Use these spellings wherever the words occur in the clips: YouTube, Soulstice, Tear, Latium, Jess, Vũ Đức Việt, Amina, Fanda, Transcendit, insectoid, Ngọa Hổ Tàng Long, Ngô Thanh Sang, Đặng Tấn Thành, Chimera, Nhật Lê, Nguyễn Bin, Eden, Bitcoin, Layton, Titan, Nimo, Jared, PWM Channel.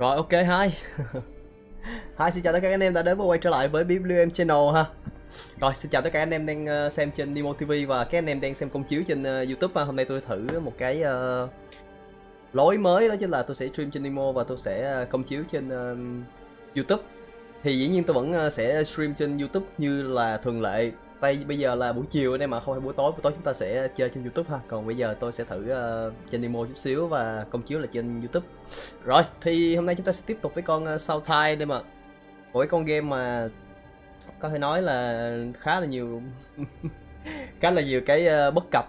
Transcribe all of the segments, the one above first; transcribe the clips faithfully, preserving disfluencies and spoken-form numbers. Rồi ok hai. Hai xin chào tất cả các anh em đã đến và quay trở lại với pê vê em Channel ha. Rồi xin chào tất cả anh em đang xem trên Nimo ti vi và các anh em đang xem công chiếu trên YouTube ha. Hôm nay tôi thử một cái uh, lối mới, đó chính là tôi sẽ stream trên Nimo và tôi sẽ công chiếu trên uh, YouTube. Thì dĩ nhiên tôi vẫn sẽ stream trên YouTube như là thường lệ. Tại bây giờ là buổi chiều đây mà không phải buổi tối, buổi tối chúng ta sẽ chơi trên YouTube ha. Còn bây giờ tôi sẽ thử uh, trên demo chút xíu và công chiếu là trên YouTube. Rồi, thì hôm nay chúng ta sẽ tiếp tục với con uh, Soulstice đây mà. Mỗi con game mà có thể nói là khá là nhiều khá là nhiều cái uh, bất cập.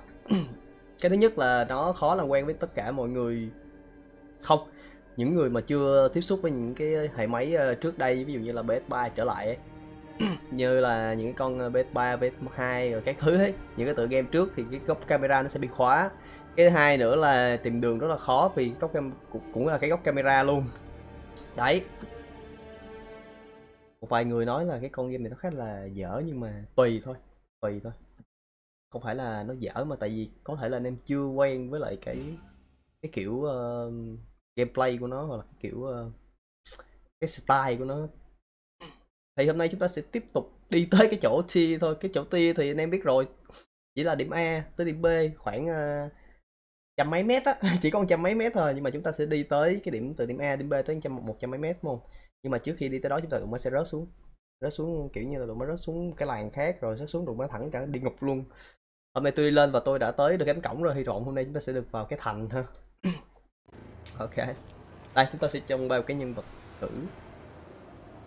Cái thứ nhất là nó khó làm quen với tất cả mọi người. Không, những người mà chưa tiếp xúc với những cái hệ máy uh, trước đây, ví dụ như là pê ét ba trở lại ấy. Như là những con pê ét ba, pê ét hai rồi các thứ ấy, những cái tựa game trước thì cái góc camera nó sẽ bị khóa. Cái thứ hai nữa là tìm đường rất là khó vì góc cũng là cái góc camera luôn. Đấy. Một vài người nói là cái con game này nó khá là dở nhưng mà tùy thôi, tùy thôi. Không phải là nó dở mà tại vì có thể là anh em chưa quen với lại cái cái kiểu uh, gameplay của nó hoặc là cái kiểu uh, cái style của nó. Thì hôm nay chúng ta sẽ tiếp tục đi tới cái chỗ tia thôi. Cái chỗ tia thì anh em biết rồi, chỉ là điểm A tới điểm B khoảng uh, trăm mấy mét á, chỉ còn trăm mấy mét thôi. Nhưng mà chúng ta sẽ đi tới cái điểm từ điểm A đến B tới trăm một trăm mấy mét đúng không? Nhưng mà trước khi đi tới đó chúng ta cũng mới sẽ rớt xuống, rớt xuống kiểu như là đụng mới rớt xuống cái làng khác rồi rớt xuống đụng mới thẳng cả địa ngục luôn. Hôm nay tôi đi lên và tôi đã tới được cánh cổng rồi, hy vọng hôm nay chúng ta sẽ được vào cái thành ha. Ok, đây chúng ta sẽ trông vào cái nhân vật tử.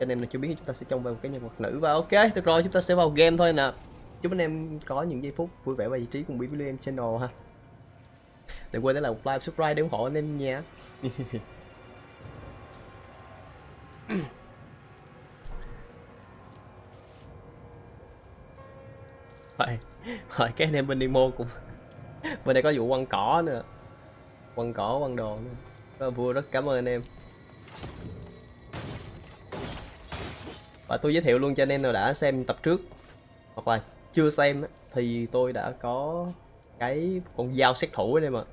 Cho nên là chưa biết chúng ta sẽ trông vào một cái nhân vật nữ. Và ok, được rồi, chúng ta sẽ vào game thôi nè. Chúc anh em có những giây phút vui vẻ và giải trí cùng pê vê em Channel ha. Đừng quên để lại một like, subscribe để ủng hộ anh em nha. Rồi, rồi cái anh em bên Nimo cũng bên đây có vụ quăng cỏ nữa. Quăng cỏ, quăng đồ nữa. Vua rất cảm ơn anh em. Và tôi giới thiệu luôn cho anh em nào đã xem tập trước hoặc là chưa xem thì tôi đã có cái con dao sát thủ ở đây mà.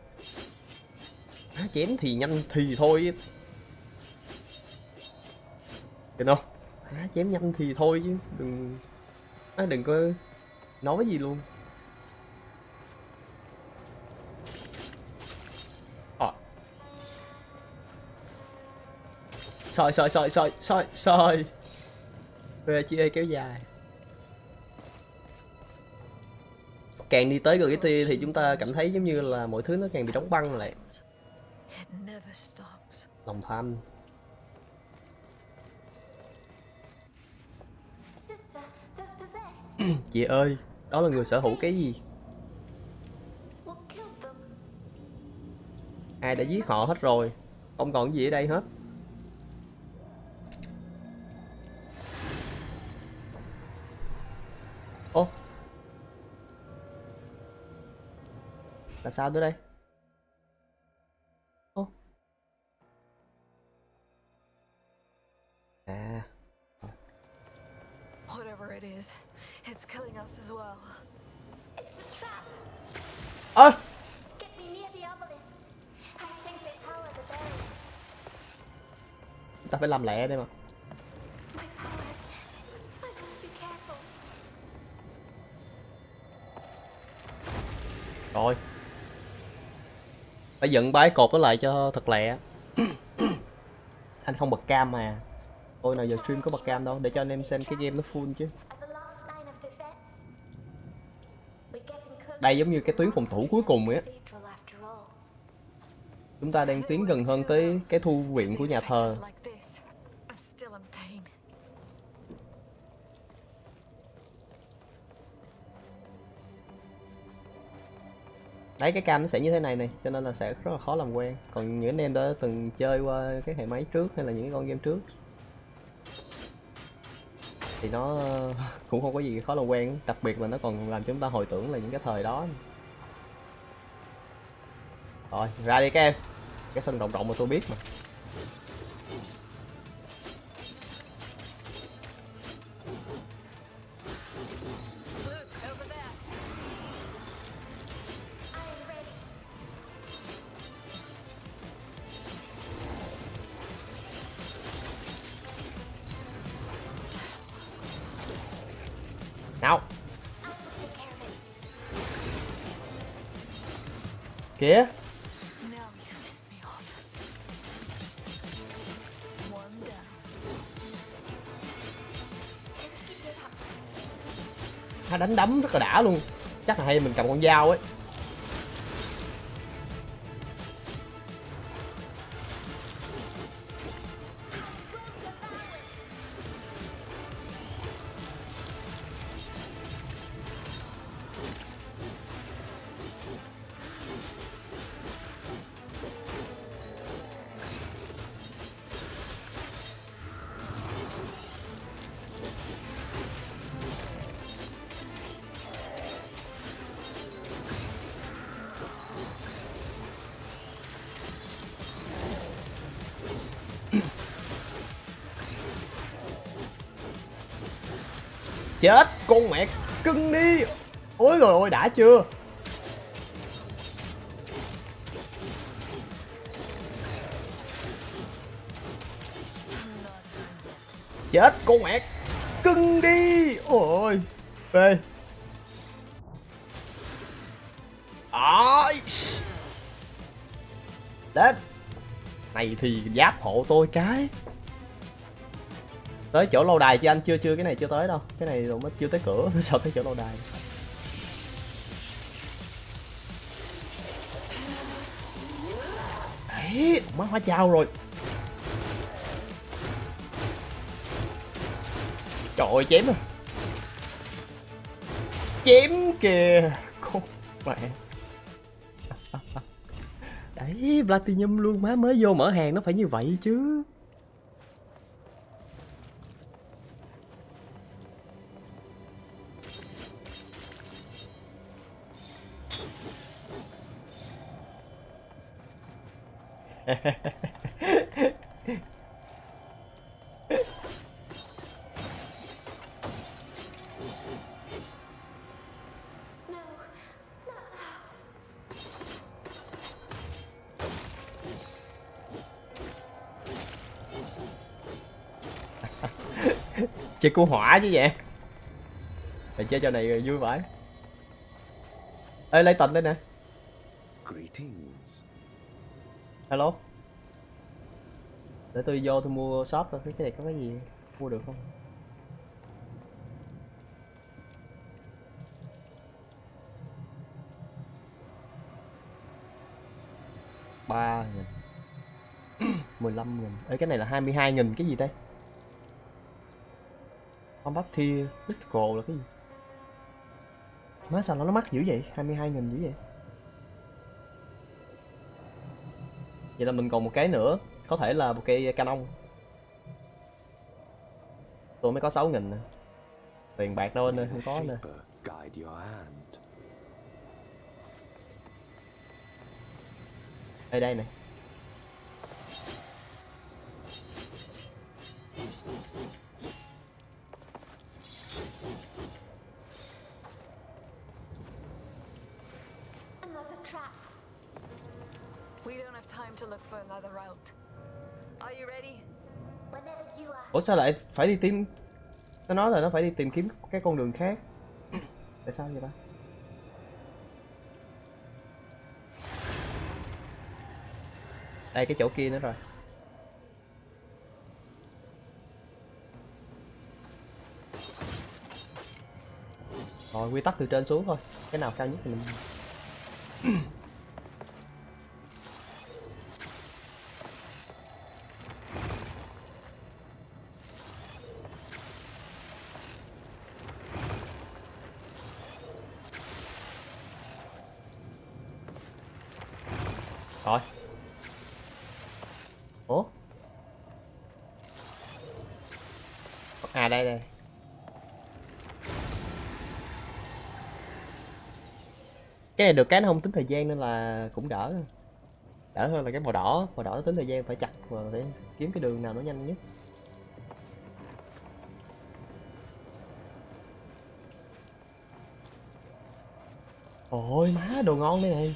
Chém thì nhanh thì thôi, được không? Chém nhanh thì thôi chứ đừng đừng có nói gì luôn. Soi soi soi soi soi soi về chị ơi kéo dài. Càng đi tới gần cái tia thì chúng ta cảm thấy giống như là mọi thứ nó càng bị đóng băng lại. Lòng tham. Chị ơi, đó là người sở hữu cái gì? Ai đã giết họ hết rồi, không còn gì ở đây hết. Là sao tới đây? Ô. À. Whatever it is, it's killing us as well. It's a trap. Ơ. Get me near the obelisk. I think they power the barrier. Ta phải làm lẹ đây mà. Rồi. Phải dựng bái cột nó lại cho thật lẹ. Anh không bật cam mà. Ôi nào giờ stream có bật cam đâu, để cho anh em xem cái game nó full chứ. Đây giống như cái tuyến phòng thủ cuối cùng ấy. Chúng ta đang tiến gần hơn tới cái thu viện của nhà thờ. Đấy, cái cam nó sẽ như thế này này, cho nên là sẽ rất là khó làm quen. Còn những anh em đã từng chơi qua cái hệ máy trước hay là những con game trước thì nó cũng không có gì khó làm quen, đặc biệt là nó còn làm cho chúng ta hồi tưởng là những cái thời đó. Rồi, ra đi các em. Cái sân rộng rộng mà tôi biết mà. Yeah? Now you pissed me off. One down. Nó đánh đấm rất là đã luôn. Chắc là hay mình cầm con dao ấy. Chết con mẹ cưng đi. Ôi rồi ôi đã chưa. Chết con mẹ cưng đi. Ôi phê. Đến này thì giáp hộ tôi cái. Tới chỗ lâu đài chứ anh, chưa chưa cái này chưa tới đâu. Cái này rồi mới chưa tới cửa, sợ tới chỗ lâu đài. Đấy, má hóa trao rồi. Trời ơi chém rồi. Chém kìa. Con mẹ. Đấy, Platinum luôn má, mới vô mở hàng nó phải như vậy chứ. Chơi cứu hỏa chứ vậy. Để chơi trò này vui vãi. Ê Layton đây nè. Hello. Để tôi vô tôi mua shop thôi, cái này có cái gì mua được không? ba nghìn. mười lăm nghìn. Ê cái này là hai mươi hai nghìn cái gì đây? Không bắt thi Bitcoin là cái gì? Má sao nó nó mắc dữ vậy? hai mươi hai nghìn dữ vậy? Vậy là mình còn một cái nữa, có thể là một cây canon. Tôi mới có sáu nghìn nè. Tiền bạc đâu anh ơi, không có nè. Ở đây nè. Ủa sao lại phải đi tìm? Nó nói là nó phải đi tìm kiếm cái con đường khác. Tại sao vậy ta? Đây cái chỗ kia nữa rồi. Rồi quy tắc từ trên xuống thôi. Cái nào cao nhất thì mình. Đây đây. Cái này được cái nó không tính thời gian nên là cũng đỡ. Đỡ hơn là cái màu đỏ, màu đỏ nó tính thời gian phải chặt và phải kiếm cái đường nào nó nhanh nhất. Ôi má đồ ngon đây này.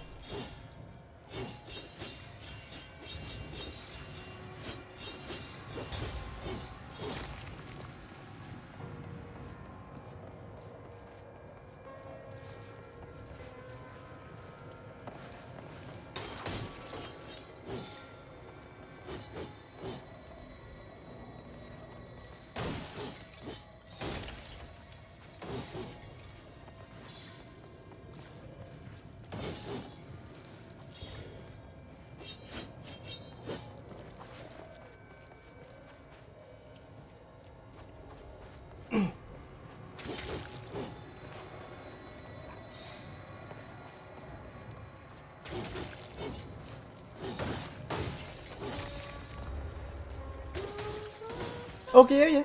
Ok vậy.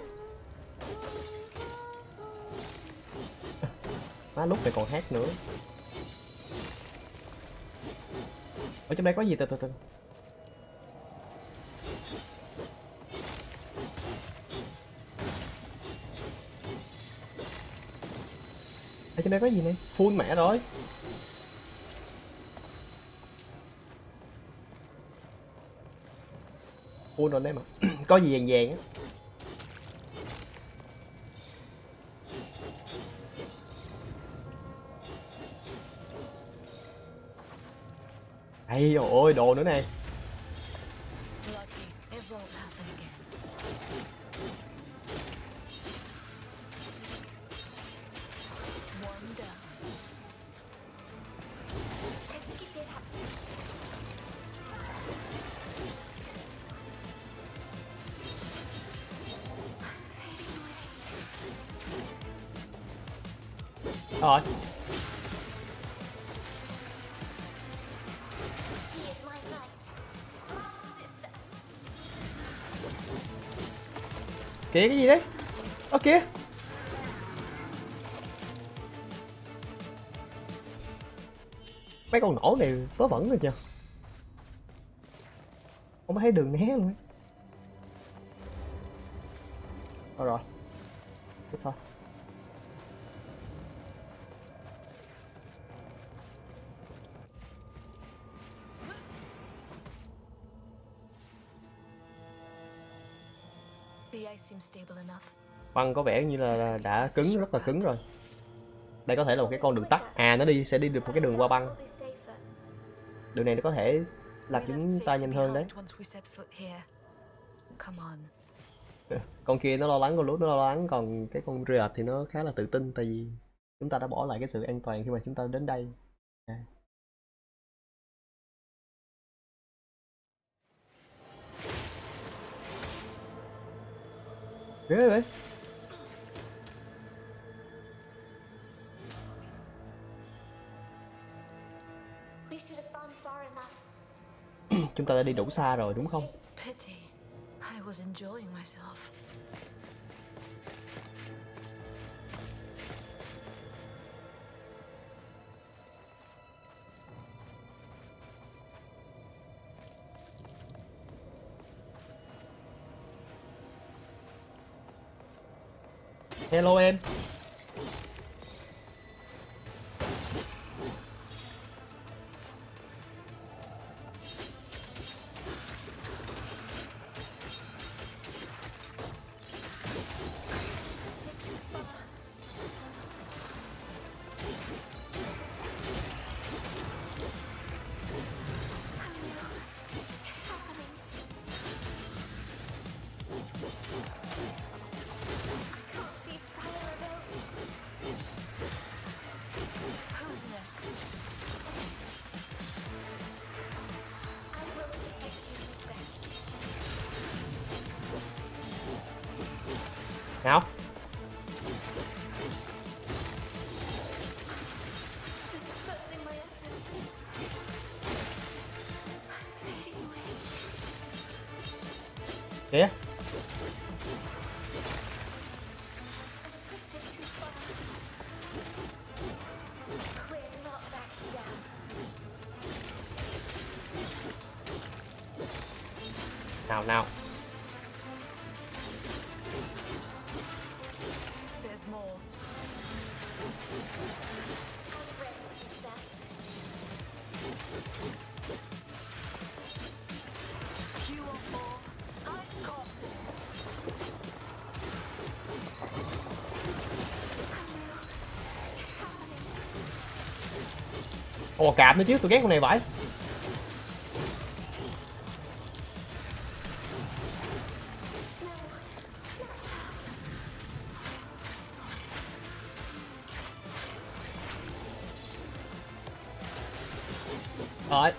Má lúc này còn hát nữa. Ở trong đây có gì từ từ từ. Ở trong đây có gì này? Full mẹ rồi. Full rồi đấy mà. Có gì vàng vàng á. Ây dồi ôi, đồ nữa này. Rồi kìa, cái gì đấy? Ơ kìa. Mấy con nổ này vớ vẩn rồi chưa? Không thấy đường né luôn ấy. Thôi rồi. Thế thôi. Băng có vẻ như là đã cứng, rất là cứng rồi. Đây có thể là một cái con đường tắt. À, nó đi sẽ đi được một cái đường qua băng. Đường này nó có thể làm chúng ta nhanh hơn đấy. Con kia nó lo lắng, con lút nó lo lắng. Còn cái con Jared thì nó khá là tự tin. Tại vì chúng ta đã bỏ lại cái sự an toàn khi mà chúng ta đến đây. À. Ghê vậy. Chúng ta đã đi đủ xa rồi đúng không? Hello em. Nào. Kìa. Nào nào. Ồ, cạp nữa chứ, tôi ghét con này vãi. Rồi.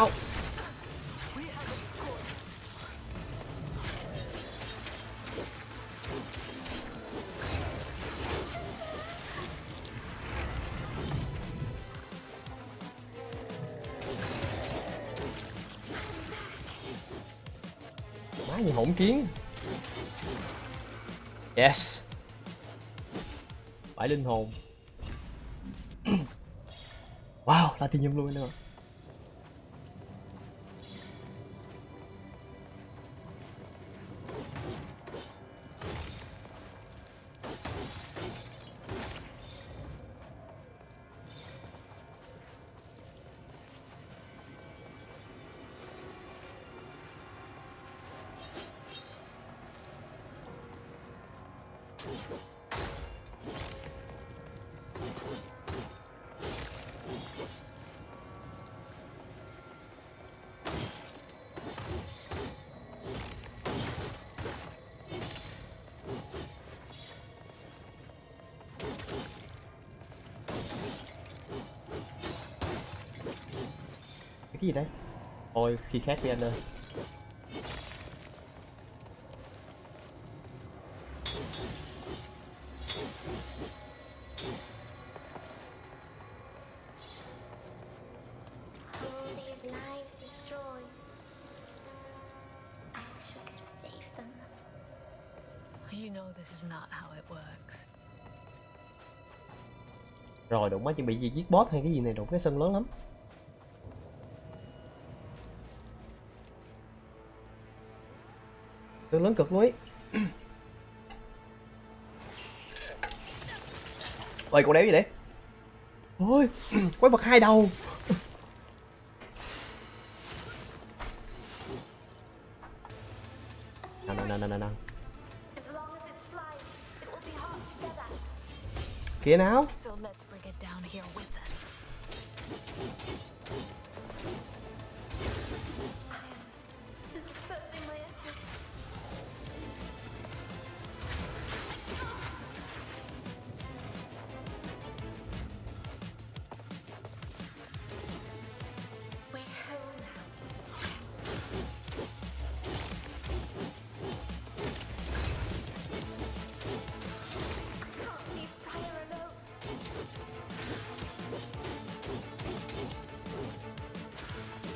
out. Má gì hỗn kiến. Yes. Bảy linh hồn. Wow, Latium luôn nữa. Gì đấy? Ôi, khi khác đi anh ơi. Rồi đụng quá, chuẩn bị gì giết boss hay cái gì này, đụng cái sân lớn lắm. Lớn cực lối. Ôi con đéo gì đấy? Ôi quái vật hai đầu. Nào nào nào nào nào. Kìa nào.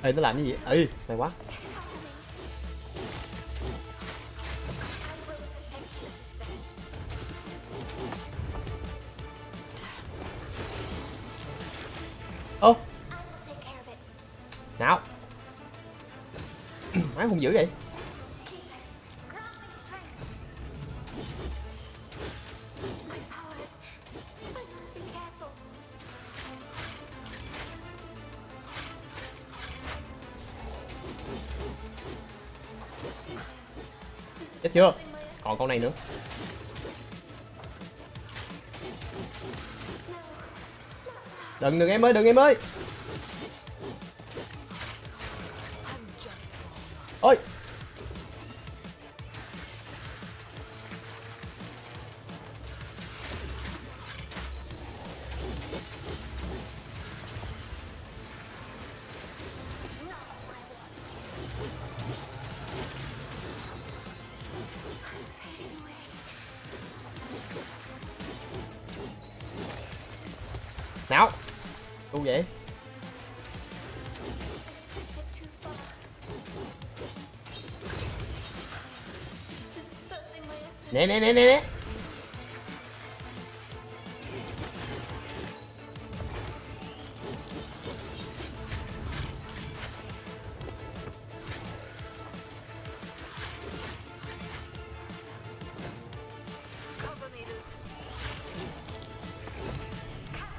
Ê, nó làm cái gì vậy? Ê, mày quá. Ô nào. Má hung dữ vậy. Chết chưa? Còn con này nữa. Đừng đừng em ơi, đừng em ơi. Ôi. Nào. Đúng vậy. Nè nè nè nè nè.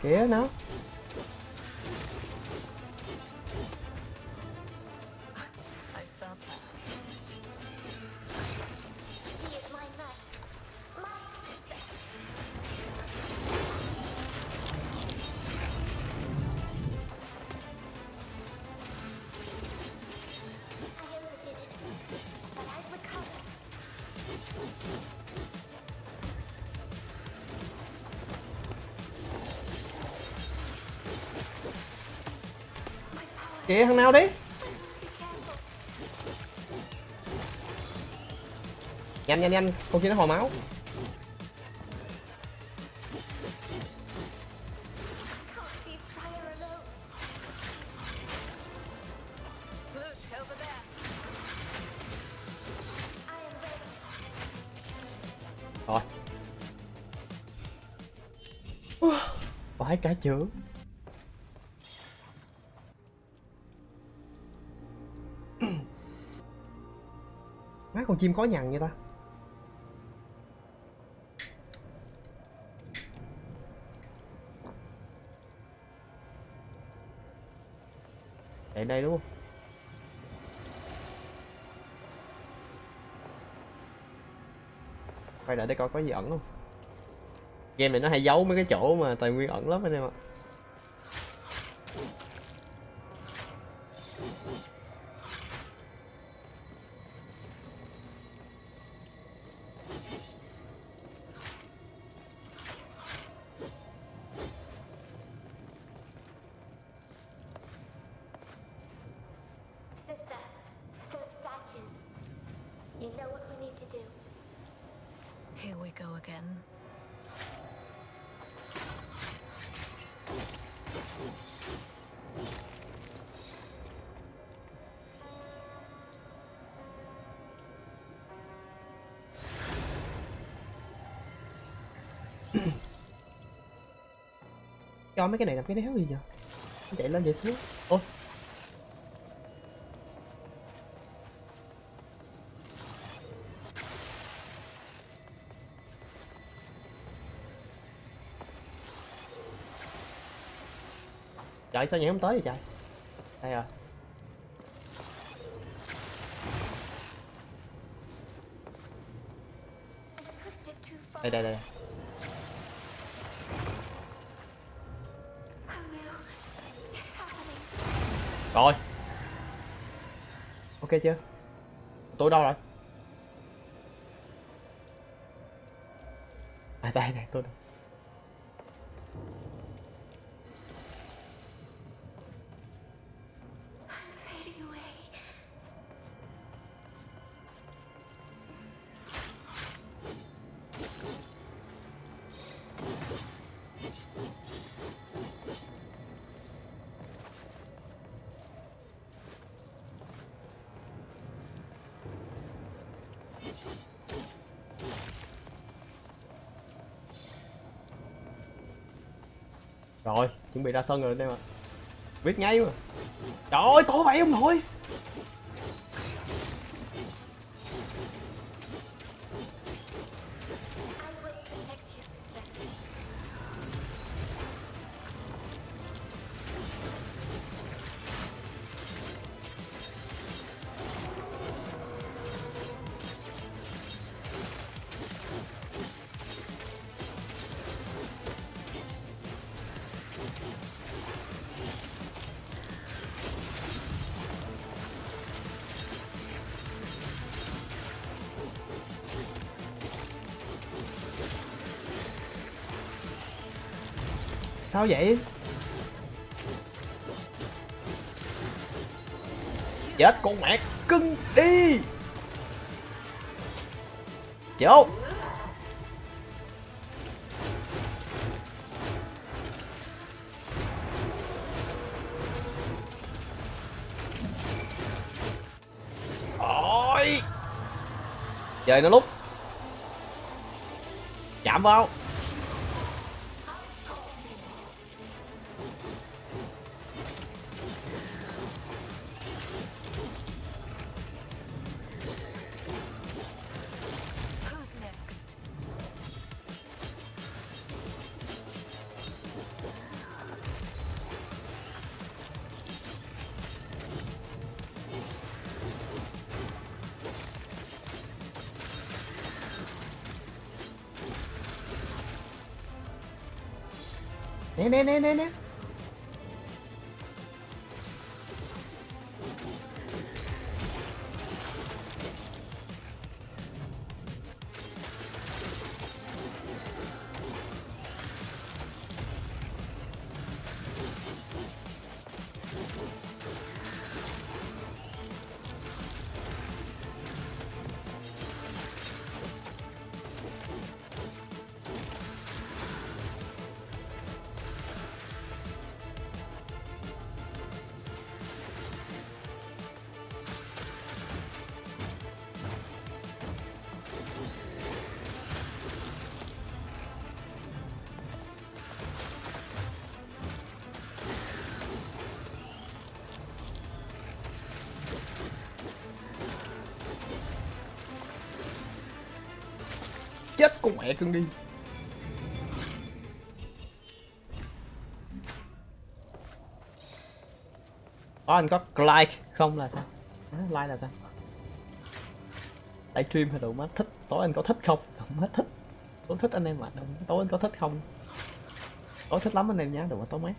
Kìa nó. Kìa thằng nào đấy. Nhanh nhanh nhanh, con kia nó hồi máu. Rồi. Phải cả chữ. Má con chim khó nhằn vậy ta. Để đây đúng không? Quay lại để coi có gì ẩn không. Game này nó hay giấu mấy cái chỗ mà tài nguyên ẩn lắm anh em ạ. Cho mấy cái này làm cái đéo gì vậy? Chạy lên chạy xuống. Ôi. Trời sao nhảy không tới vậy trời? Đây rồi. Đây đây đây. Rồi. Ok chưa? Tôi đâu rồi? À sai này, tôi đâu. Rồi, chuẩn bị ra sân rồi anh em ạ. Biết nháy mà. Trời ơi, tối vậy không thôi. Sao vậy? Chết con mẹ cưng đi. Vô. Ôi. Trời nó lúc. Chạm vào. Nè nè nè nè nè. chết con mẹ cưng đi. Đó, anh có like không là sao? À, like là sao? Tại stream hay đủ má thích. Tối anh có thích không? Đủ má thích. Tối thích anh em ạ. À. Tối anh có thích không? Tối thích lắm anh em nhá. Đủ má tối mát.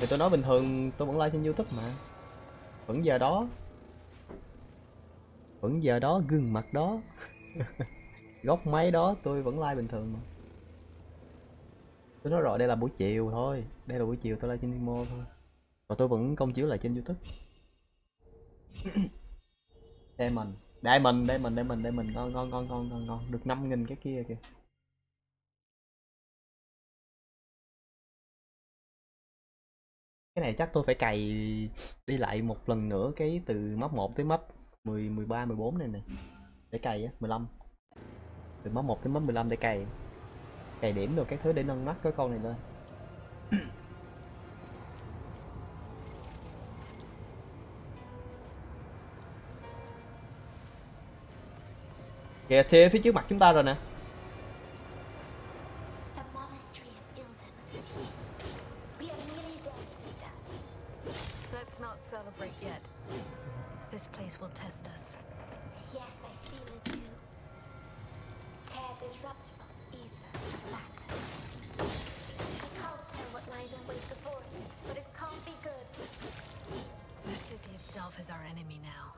Thì tôi nói bình thường tôi vẫn like trên YouTube mà. Vẫn giờ đó. Vẫn giờ đó, gương mặt đó. Góc máy đó, tôi vẫn like bình thường mà. Tôi nói rồi, đây là buổi chiều thôi. Đây là buổi chiều tôi like trên Nimo thôi. Rồi tôi vẫn công chiếu lại trên YouTube. Đây mình, đây mình, đây mình, đây mình, đây mình, ngon ngon ngon ngon ngon ngon. Được năm nghìn cái kia kìa. Cái này chắc tôi phải cày đi lại một lần nữa cái từ map một tới map mười, mười ba, mười bốn này nè. Để cày á, mười lăm. Từ map một tới map mười lăm để cày. Cày điểm rồi các thứ để nâng mắt cái con này lên. Kìa thê phía trước mặt chúng ta rồi nè. This place will test us. Yes, I feel it too. Tear disruptible ether of matter. I can't tell what lies in wait before it, but it can't be good. The city itself is our enemy now.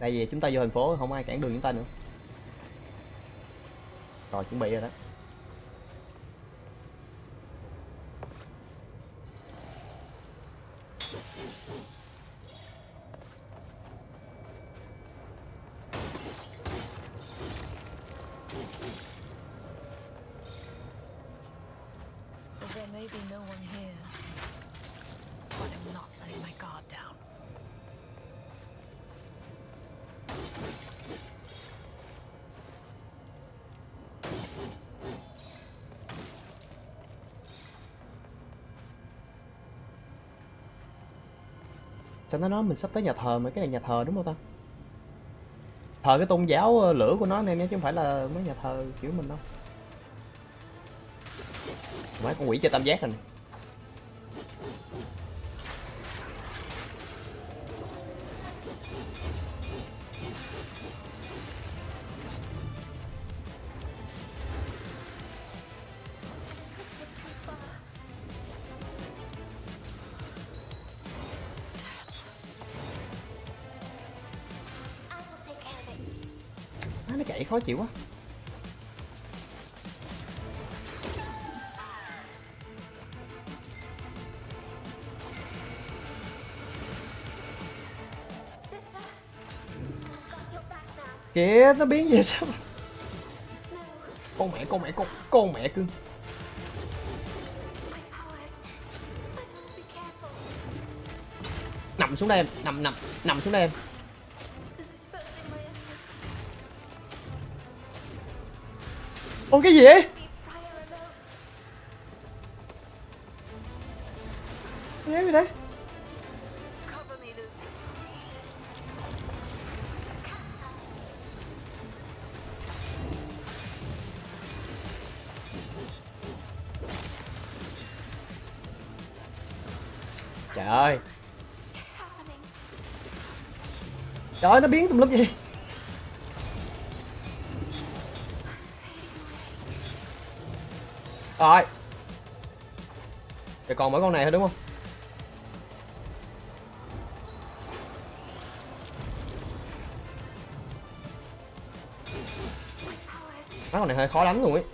Tại vì chúng ta vô thành phố không ai cản đường chúng ta nữa. Rồi chuẩn bị rồi đó. Sao nó nói mình sắp tới nhà thờ mà, cái này nhà thờ đúng không ta? Thờ cái tôn giáo lửa của nó này nha, chứ không phải là mấy nhà thờ kiểu mình đâu. Mấy con quỷ chơi tam giác rồi nè. Khó chịu quá. Kìa nó biến về sao? Con mẹ con mẹ con con mẹ cưng. Nằm xuống đây em, nằm nằm nằm xuống đây em. Ô cái gì vậy? Cái gì đấy? Trời ơi. Trời ơi nó biến tùm lum vậy. Rồi. Rồi còn mỗi con này thôi đúng không? Má con này hơi khó lắm luôn ấy.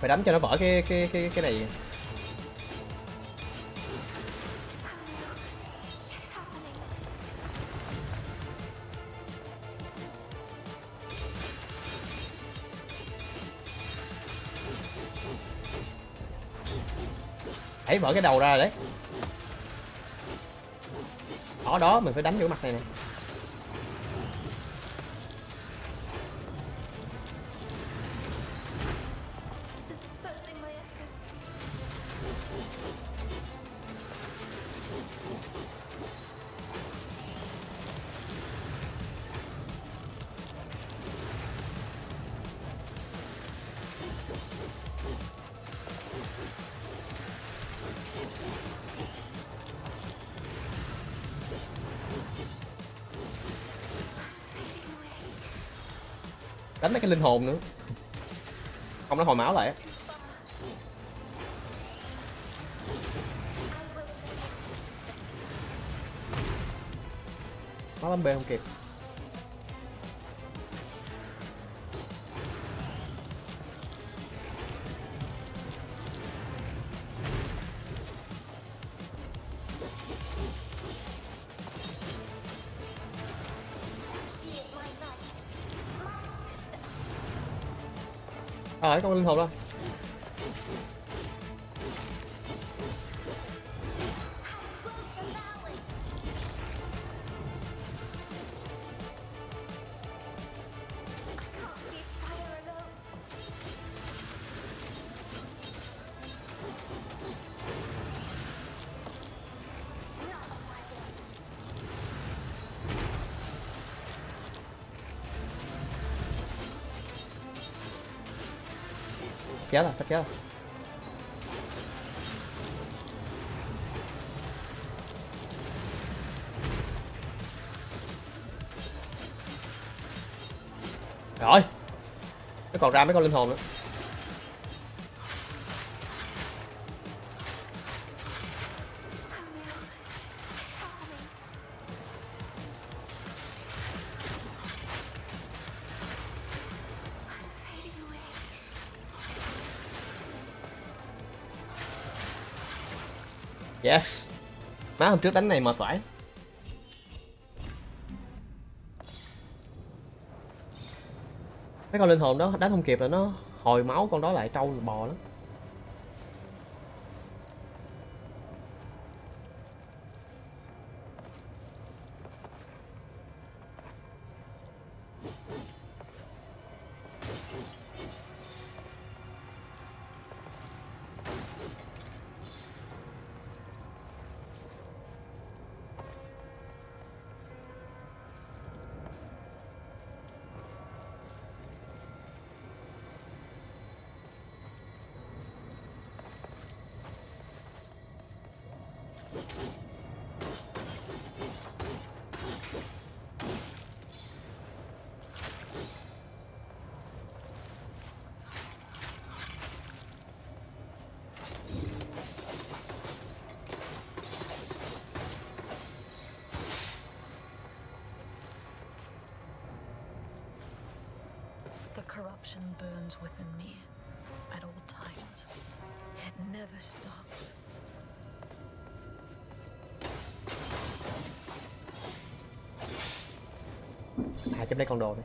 Phải đánh cho nó vỡ cái cái cái cái này. Hãy mở cái đầu ra đấy. Ở đó mình phải đánh vô mặt này nè. Đánh mấy cái linh hồn nữa, không nó hồi máu lại. Nó lắm bê không kịp. À, con linh hồn đó. Chết rồi, sắp chết rồi. Rồi. Nó còn ra mấy con linh hồn nữa. Yes. Má hôm trước đánh này mệt vãi. Mấy con linh hồn đó đánh không kịp là nó hồi máu, con đó lại trâu bò lắm. Corruption burns within me at all times. It never stops. À, chấm lấy con đồ đi.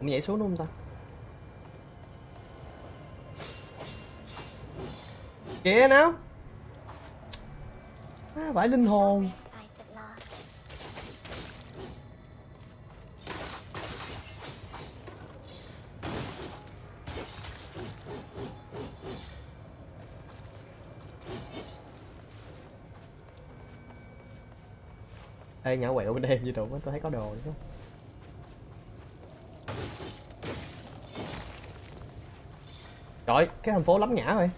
Ông nhảy xuống đúng không ta? Kìa nào. À, vãi linh hồn. Ê, nhỏ quẹo bên đêm gì đủ tôi thấy có đồ nữa. Trời, cái thành phố lắm nhã rồi.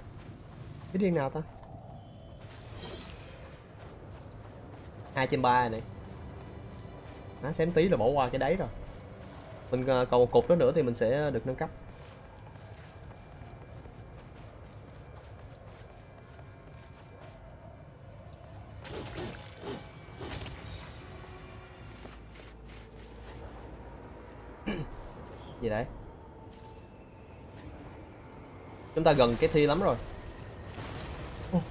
Cái điên nào ta? hai trên ba này. Á, xém tí là bỏ qua cái đấy rồi. Mình còn một cục đó nữa thì mình sẽ được nâng cấp. Gì đấy? Chúng ta gần cái thi lắm rồi. Oh.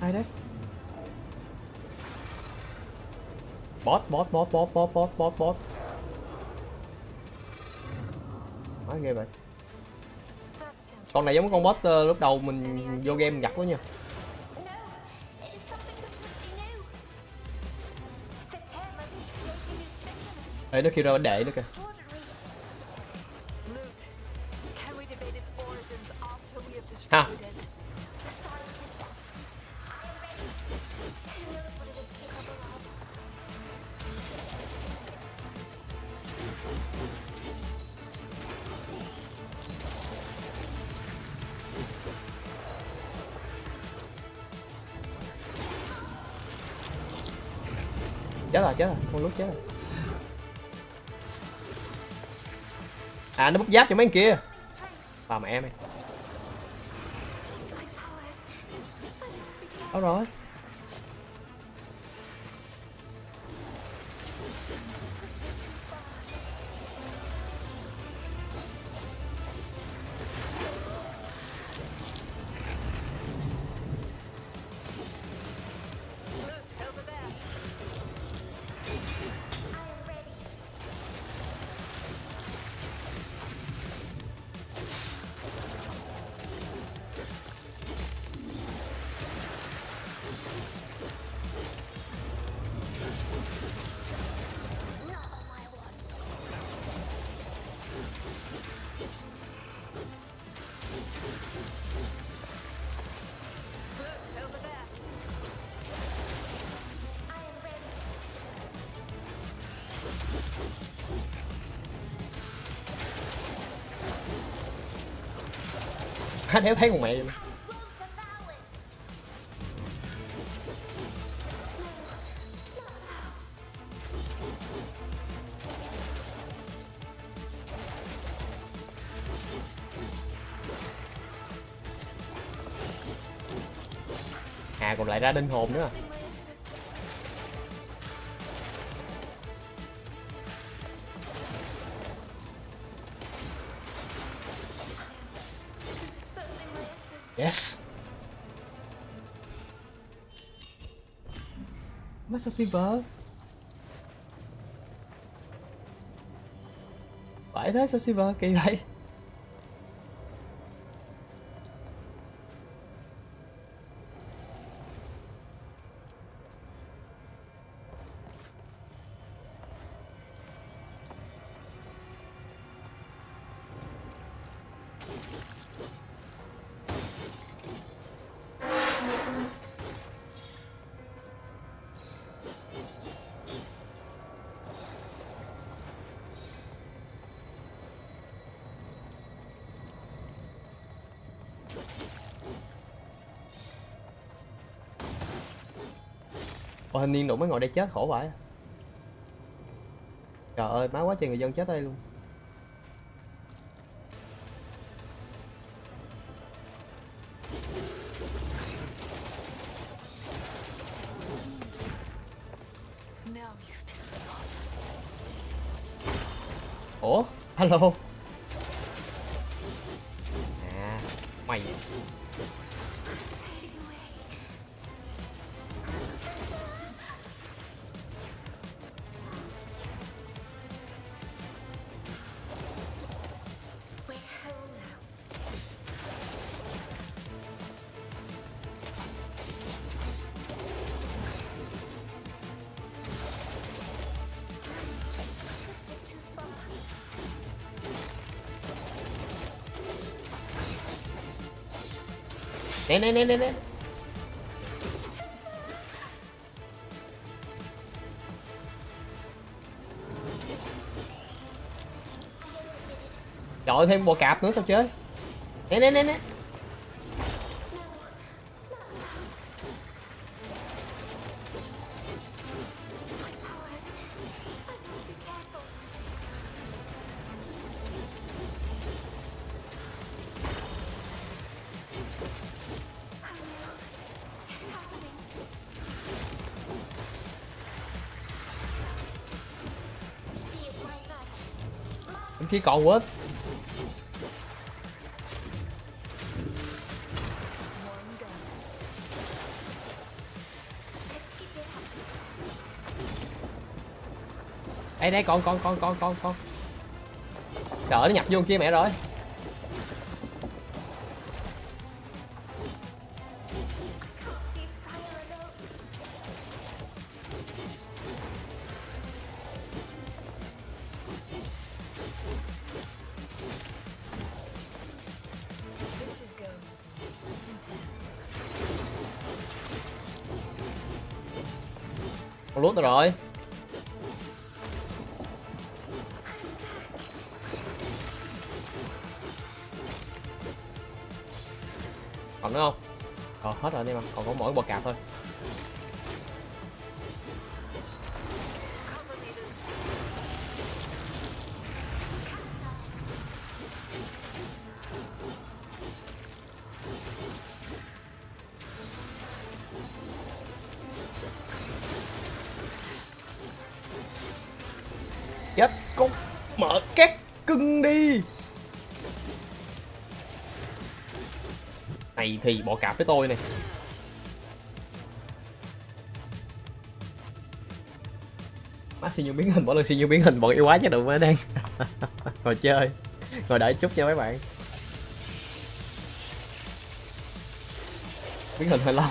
Ai đấy? Bot bot bot bot bot bot bot bot. Nói ghê vậy. Con này giống con bot uh, lúc đầu mình vô game giặt quá nha. Ê, nó kêu ra đệ nữa kìa. Ha. Chết rồi, chết rồi, con lút chết rồi. À, nó bút giáp cho mấy anh kia. Bà mẹ mày. Đâu rồi? Nếu thấy con mẹ vậy. À, còn lại ra linh hồn nữa à. Yes. Má sao silver? Phải thế sao silver kỳ vậy? Ôi, hình niên đủ mới ngồi đây chết, khổ vậy. Trời ơi, má quá trời người dân chết đây luôn. Ủa? Alo? À, mày vậy? Nen, nen, nen, nen. Trời ơi, thêm bò cạp nữa sao chơi. Nen, nen, nen, nen. Khi còn quên. Đây đây con con con con con con. Đợi nó nhập vô kia mẹ rồi. Lút rồi. Còn nữa không? Còn hết rồi anh em ạ, còn có mỗi bò cạp thôi. Chết con mở các cưng đi. Này thì bò cạp với tôi này. Má siêu biến hình, mỗi lần siêu biến hình bọn yêu quá chứ đừng mới đang. Ngồi chơi, ngồi đợi chút nha mấy bạn. Biến hình hơi lâu.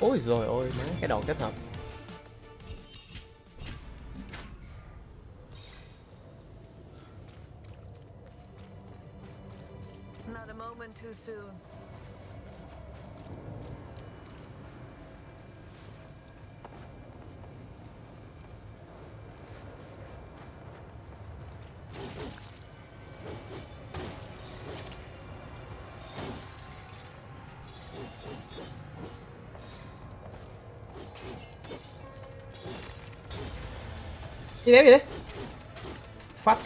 Ôi rồi ôi, má cái đòn kết hợp. Not a moment too soon. Đi đếm gì đấy. Phát.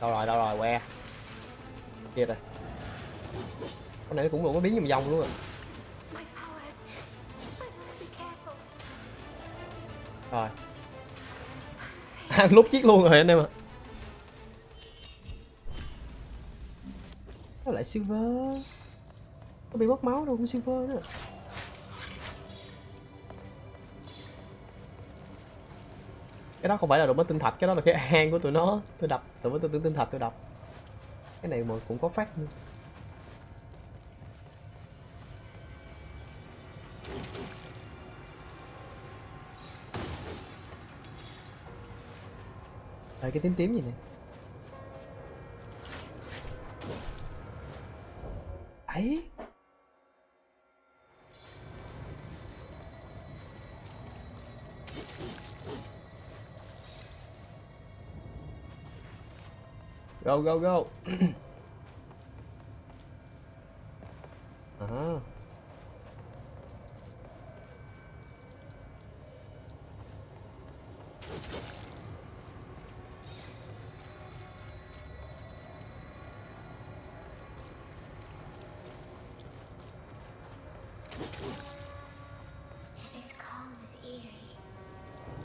Đâu rồi, đâu rồi, que kia rồi. Con này cũng đủ có biến vòng vòng luôn rồi. Rồi ăn lúc chiếc luôn rồi anh em ạ. Nó lại silver. Nó bị mất máu đâu cũng silver nữa. Cái đó không phải là đồ mới tinh thạch, cái đó là cái hang của tụi nó. Tôi đập, tụi mới tôi tưởng tinh thạch tôi đập. Cái này mà cũng có phát nữa. Đây, cái tím tím gì nè. Ấy. Go go go. À.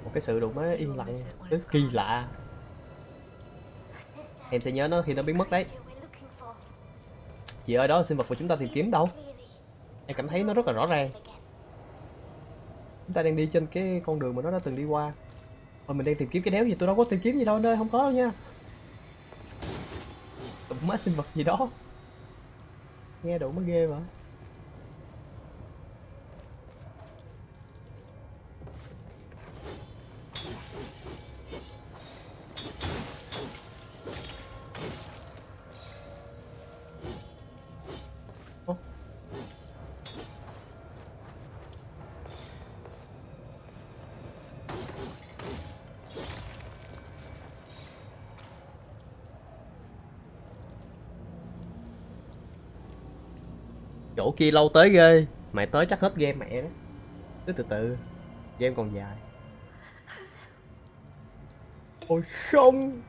Một cái sự đụng mới yên lặng rất kỳ lạ. Em sẽ nhớ nó khi nó biến mất đấy. Chị ơi, đó là sinh vật mà chúng ta tìm kiếm đâu. Em cảm thấy nó rất là rõ ràng. Chúng ta đang đi trên cái con đường mà nó đã từng đi qua. Ôi, mình đang tìm kiếm cái đéo gì, tôi đâu có tìm kiếm gì đâu, nơi không có đâu nha. Tụi má sinh vật gì đó. Nghe đủ mới ghê mà. Chỗ kia lâu tới ghê, mày tới chắc hết game mẹ đó. Cứ từ từ, game còn dài. Ôi không.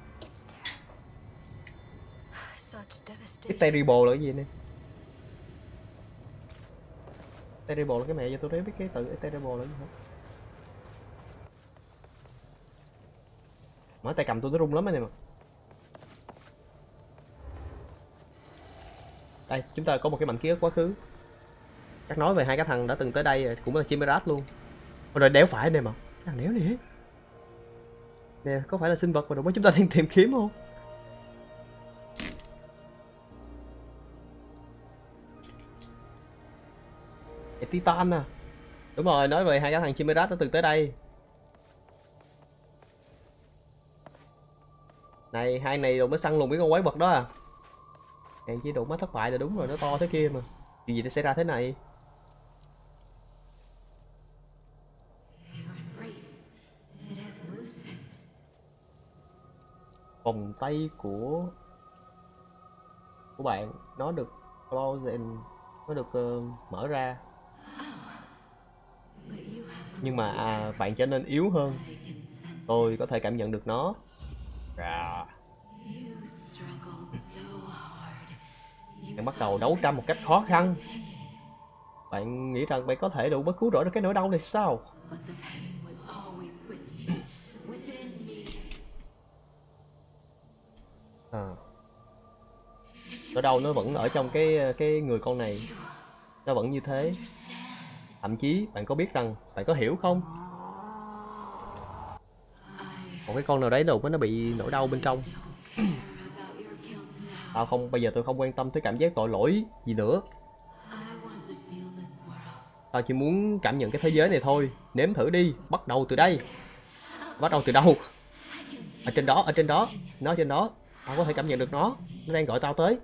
Cái terrible là cái gì nè? Terrible là cái mẹ cho tôi đấy, biết cái tự terrible là gì không? Mở tay cầm tôi nó rung lắm anh em ạ. Đây, chúng ta có một cái mảnh ký ức quá khứ. Các nói về hai cái thằng đã từng tới đây cũng là Chimera luôn. Ôi, rồi đéo phải anh em ạ. Cái thằng đéo này nè, có phải là sinh vật mà đúng chúng ta tìm tìm kiếm không? Cái Titan à. Đúng rồi, nói về hai cái thằng Chimera đã từng tới đây. Này, hai này rồi mới săn lùng cái con quái vật đó à. Hèn chi đụng má thất bại là đúng rồi, nó to thế kia mà. Chuyện gì nó xảy ra thế này? Vòng tay của của bạn nó được close and nó được uh, mở ra. Nhưng mà à, bạn trở nên yếu hơn. Tôi có thể cảm nhận được nó. À. Bạn bắt đầu đấu tranh một cách khó khăn. Bạn nghĩ rằng bạn có thể đủ bất cứu rỗi được cái nỗi đau này sao? À. Nỗi đau nó vẫn ở trong cái cái người con này. Nó vẫn như thế. Thậm chí bạn có biết rằng, bạn có hiểu không? Một cái con nào đấy đụng nó bị nỗi đau bên trong. Tao không, bây giờ tôi không quan tâm tới cảm giác tội lỗi gì nữa. Tao chỉ muốn cảm nhận cái thế giới này thôi. Nếm thử đi, bắt đầu từ đây. Bắt đầu từ đâu? Ở trên đó, ở trên đó. Nó trên đó. Tao có thể cảm nhận được nó. Nó đang gọi tao tới.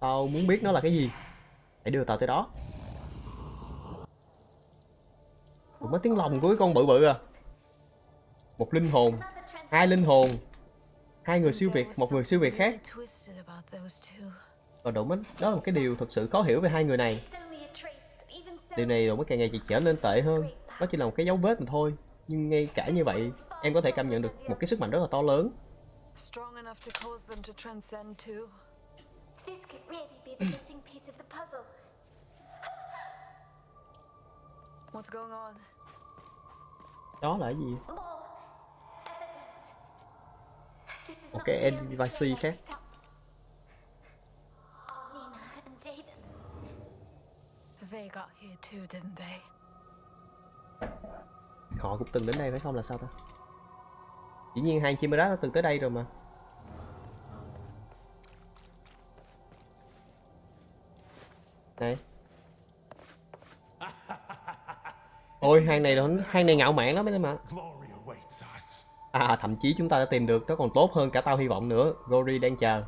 Tao muốn biết nó là cái gì. Hãy đưa tao tới đó. Ủa, mấy tiếng lòng của cái con bự bự à. Một linh hồn. Hai linh hồn. Hai người siêu việt, một người siêu việt khác. Còn đủ mất, đó là một cái điều thật sự khó hiểu về hai người này. Điều này rồi mới càng ngày chỉ trở nên tệ hơn. Nó chỉ là một cái dấu vết mà thôi. Nhưng ngay cả như vậy, em có thể cảm nhận được một cái sức mạnh rất là to lớn. Đó là cái gì? Một cái device khác. họ cũng từng đến đây phải không là sao ta? Dĩ nhiên hai Chimera đã từng tới đây rồi mà. Này. Ôi hang này là hang này ngạo mạn lắm đấy mà. À thậm chí chúng ta đã tìm được nó còn tốt hơn cả tao hy vọng nữa. Gory đang chờ.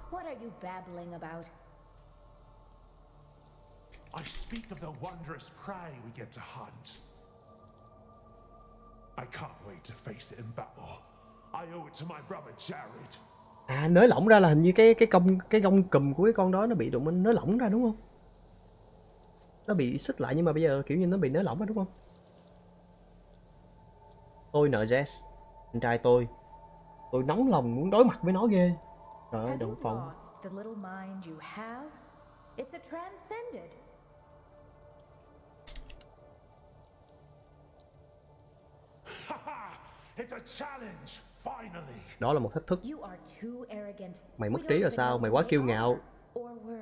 I speak of the wondrous prey we get to hunt. I can't wait to face it in battle. I owe it to my brother Jared. À nới lỏng ra là hình như cái cái cong cái gông cùm của cái con đó nó bị đụng, nới lỏng ra đúng không? Nó bị xích lại nhưng mà bây giờ kiểu như nó bị nới lỏng ra đúng không? Tôi nợ Jess, anh trai tôi. Tôi nóng lòng muốn đối mặt với nó ghê. Trời ơi, đậu phộng. Đó là một thách thức. Mày mất trí rồi sao? Mày quá kiêu ngạo.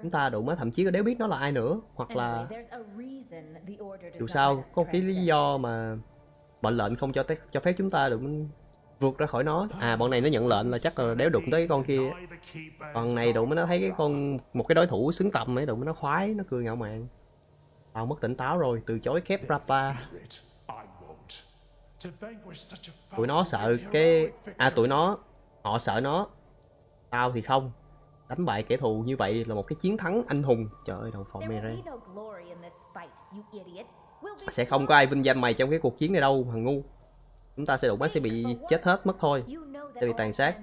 Chúng ta đụng á, thậm chí có đéo biết nó là ai nữa. Hoặc là dù sao có cái lý do mà bọn lệnh không cho cho phép chúng ta đụng vượt ra khỏi nó. À bọn này nó nhận lệnh là chắc là đéo đụng tới cái con kia. Còn này đụng nó thấy cái con một cái đối thủ xứng tầm ấy, đụng nó khoái, nó cười ngạo mạn. Tao mất tỉnh táo rồi, từ chối kép Rappa. Tụi nó sợ cái... À tụi nó, họ sợ nó. Tao thì không. Đánh bại kẻ thù như vậy là một cái chiến thắng anh hùng. Trời ơi, đầu phòng mày ra. Sẽ không có ai vinh danh mày trong cái cuộc chiến này đâu, thằng ngu. Chúng ta sẽ đụng nó sẽ bị chết hết mất thôi. Sẽ bị tàn sát.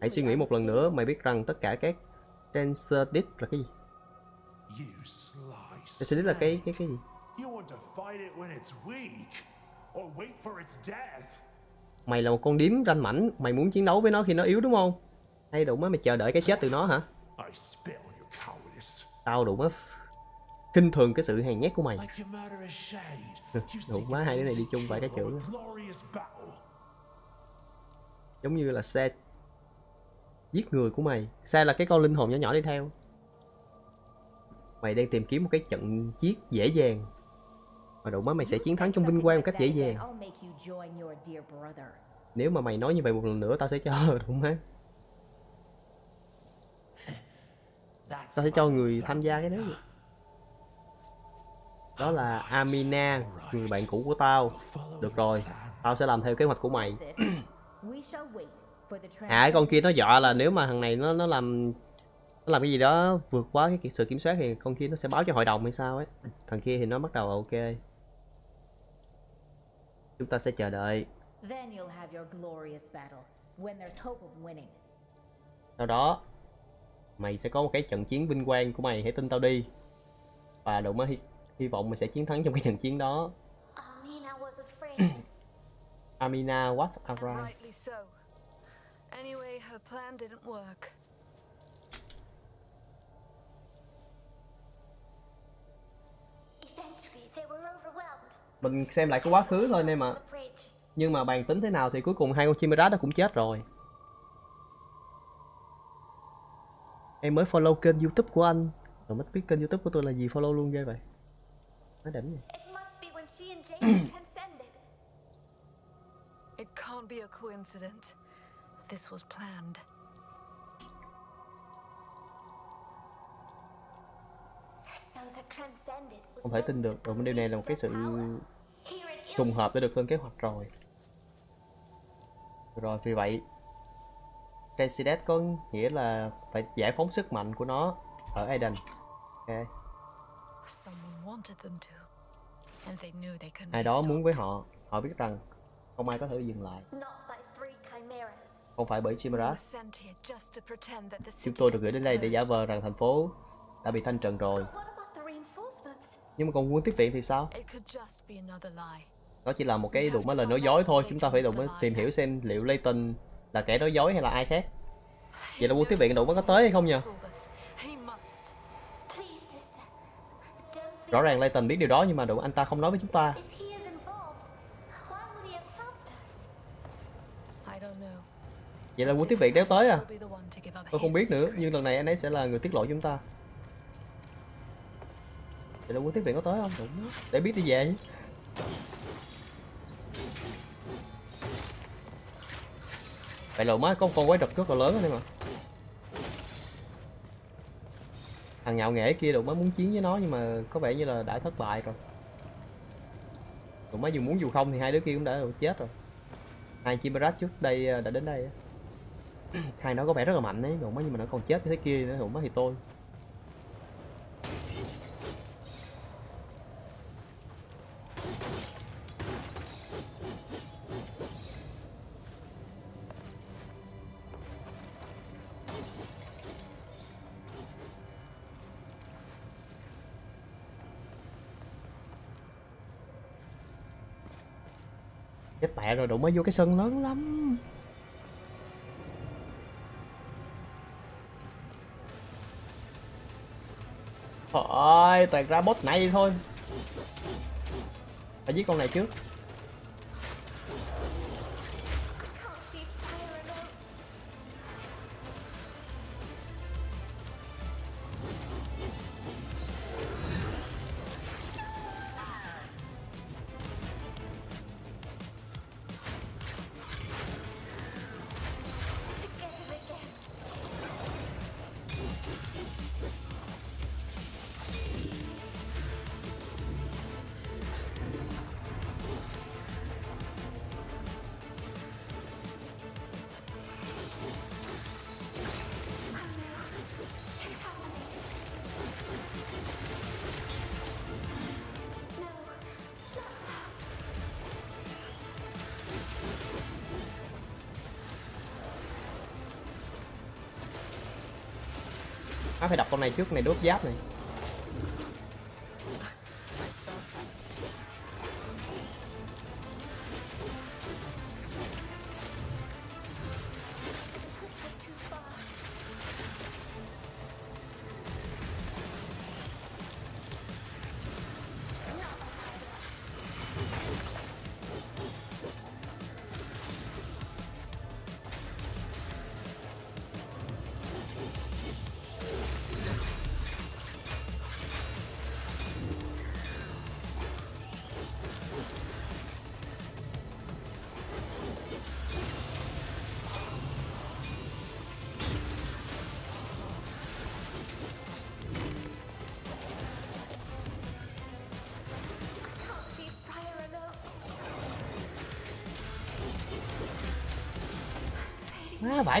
Hãy suy nghĩ một lần nữa, mày biết rằng tất cả các... Transcendit là cái gì? Transcendit là cái... cái cái gì? Mày là một con điếm ranh mảnh, mày muốn chiến đấu với nó khi nó yếu đúng không? Hay đụng á mày chờ đợi cái chết từ nó hả? Tao đụng á khinh thường cái sự hèn nhát của mày. Đụng quá hai đứa này đi chung vài cái chữ. Giống như là xe giết người của mày. Xe là cái con linh hồn nhỏ nhỏ đi theo. Mày đang tìm kiếm một cái trận giết dễ dàng. Mà đụng á mày sẽ chiến thắng trong vinh quang một cách dễ dàng. Nếu mà mày nói như vậy một lần nữa tao sẽ cho đụng á. Tao sẽ cho người tham gia cái đấy. Đó là Amina, người bạn cũ của tao. Được rồi, tao sẽ làm theo kế hoạch của mày. À cái con kia nó dọa là nếu mà thằng này nó nó làm nó làm cái gì đó vượt quá cái sự kiểm soát thì con kia nó sẽ báo cho hội đồng hay sao ấy. Thằng kia thì nó bắt đầu ok. Chúng ta sẽ chờ đợi. Sau đó mày sẽ có một cái trận chiến vinh quang của mày, hãy tin tao đi. Và đụng mới hy, hy vọng mày sẽ chiến thắng trong cái trận chiến đó. Amina what around. Mình xem lại cái quá khứ thôi nên mà. Nhưng mà bàn tính thế nào thì cuối cùng hai con Chimera đó cũng chết rồi. Em mới follow kênh YouTube của anh. Rồi mất biết kênh YouTube của tôi là gì, follow luôn ghê vậy. Nó đỉnh vậy. Không thể tin được, rồi điều này là một cái sự trùng hợp để được lên kế hoạch rồi. Rồi vì vậy Transcendent có nghĩa là phải giải phóng sức mạnh của nó ở Eden. Okay. Ai đó muốn với họ, họ biết rằng không ai có thể dừng lại. Không phải bởi Chimera. Chúng tôi được gửi đến đây để giả vờ rằng thành phố đã bị thanh trần rồi. Nhưng mà còn quân tiếp viện thì sao? Đó chỉ là một cái đụng mấy lời nói dối thôi. Chúng ta phải đụng tìm hiểu xem liệu Layton là kẻ nói dối hay là ai khác. Vậy là quân tiếp viện đụng mới có tới hay không nhờ? Rõ ràng Layton biết điều đó nhưng mà đụng anh ta không nói với chúng ta. Vậy là quân tiếp viện đéo tới à? Tôi không biết nữa, nhưng lần này anh ấy sẽ là người tiết lộ chúng ta. Vậy là quân tiếp viện có tới không? Đúng. Để biết đi về. Vậy là má có con quái đập rất là lớn ở đây mà. Thằng nhạo nghệ kia đụng mới muốn chiến với nó nhưng mà có vẻ như là đã thất bại rồi. Tụi má dù muốn dù không thì hai đứa kia cũng đã chết rồi. Hai Chimera trước đây đã đến đây. Hai nó có vẻ rất là mạnh đấy, còn má nhưng mà nó còn chết như thế kia nữa, còn má thì tôi. Mẹ rồi đụng mới vô cái sân lớn lắm. Trời ơi, toàn ra boss này thôi. Phải giết con này trước. Má phải đập con này trước, này đốt giáp này. Má vãi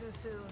Too soon.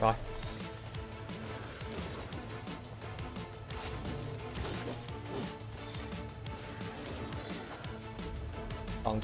Rồi. Còn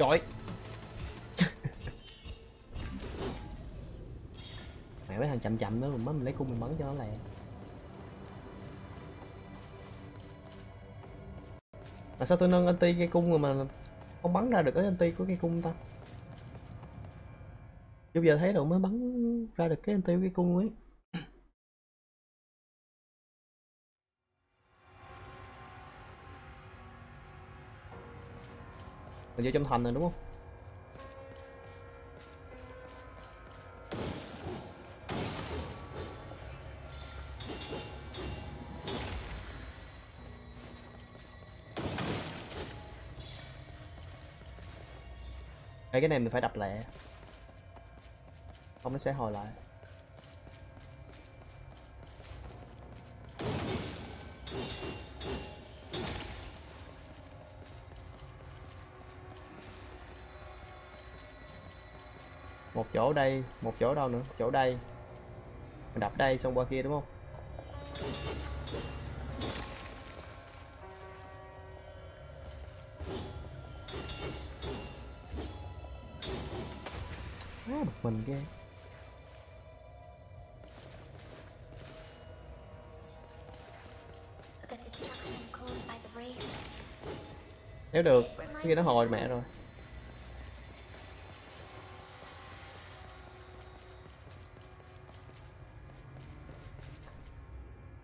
Trời. Mẹ mấy thằng chậm chậm nữa mình mới mình lấy cung mình bắn cho nó lẹ. Mà sao tôi nâng anti cây cung rồi mà không bắn ra được cái anti của cây cung ta? Bây giờ thấy rồi mới bắn ra được cái anti của cây cung ấy. Mình vô trong thành rồi đúng không? Ê, cái này mình phải đập lẹ không nó sẽ hồi lại. Một chỗ đây, một chỗ đâu nữa, chỗ đây mình đập đây xong qua kia đúng không? Á, bực mình ghê. Nếu được, cái kia nó hồi mẹ rồi.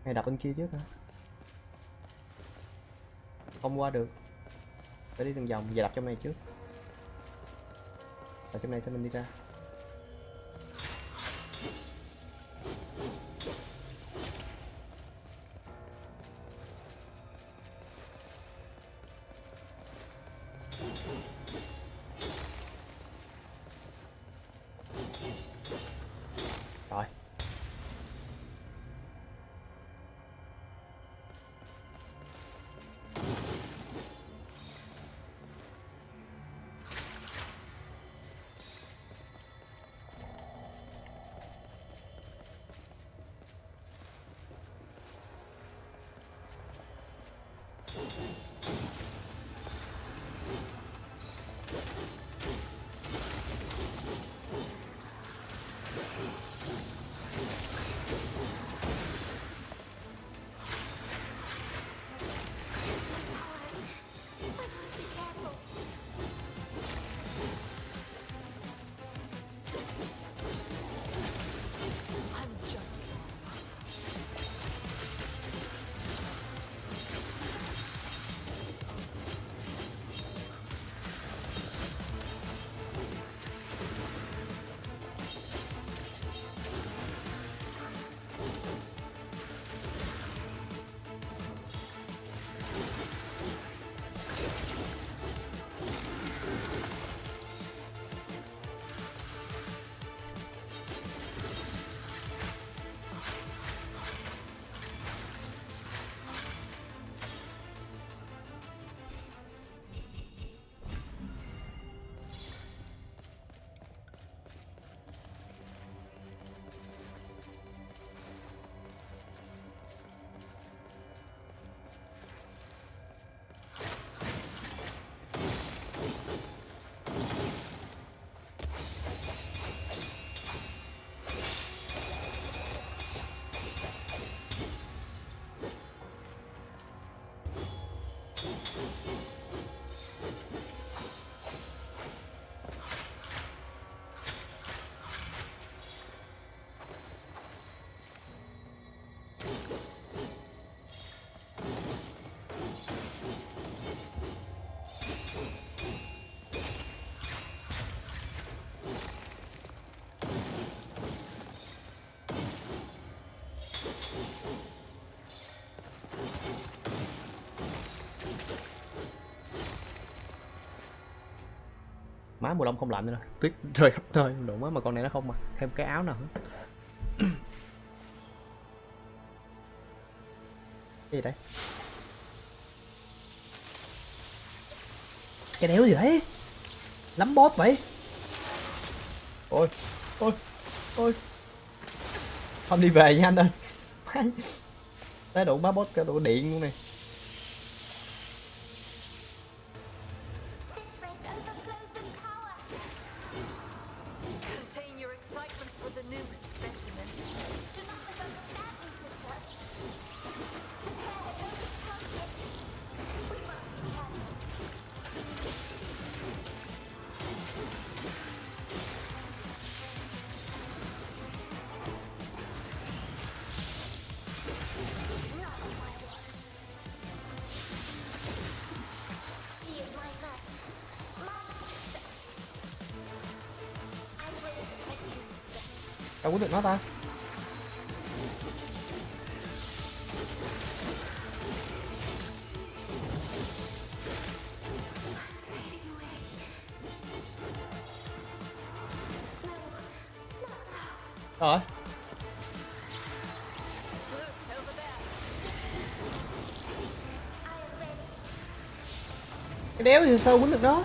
Mày đập bên kia trước hả? Không qua được. Phải đi từng vòng, về đập trong này trước. Ở trong này sẽ mình đi ra. Má mùa đông không lạnh nữa, tuyết rơi khắp nơi đủ má, mà con này nó không mà thêm cái áo nào hết. Cái gì đấy, cái đéo gì đấy, lắm bóp vậy. Ôi ôi ôi, không đi về nha anh ơi. Tới đủ má bóp cả đủ điện luôn này. Tao uống được nó ta. Rồi. Cái đéo thì sao quýnh được đó.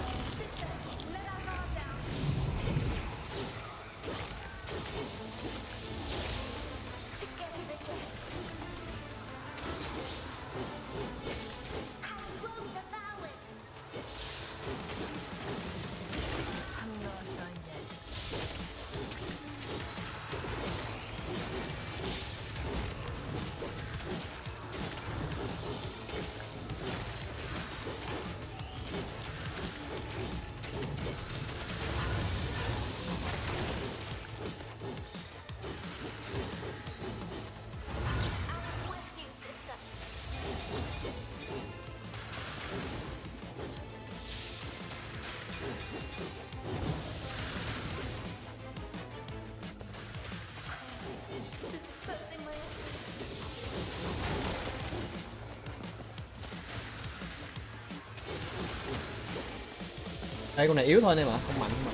Đây con này yếu thôi nên mà không mạnh mà.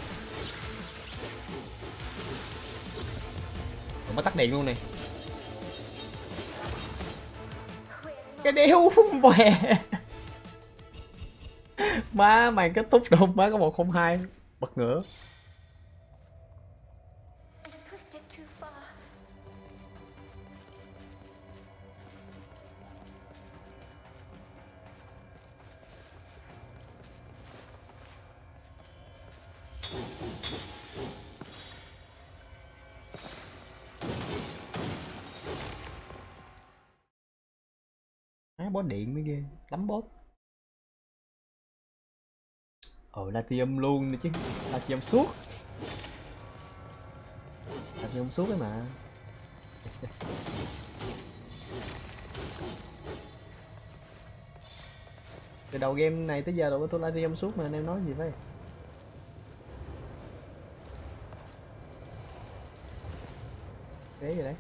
Còn mới tắt điện luôn này. Cái đéo phúng bè. Má mày kết thúc được má có một không hai bật ngửa. Bó điện mới ghê, lắm bốt. Ờ Latium luôn nữa chứ, Latium suốt. Latium suốt ấy mà. Từ đầu game này tới giờ rồi tôi Latium suốt mà anh em nói gì vậy? Thế rồi đấy.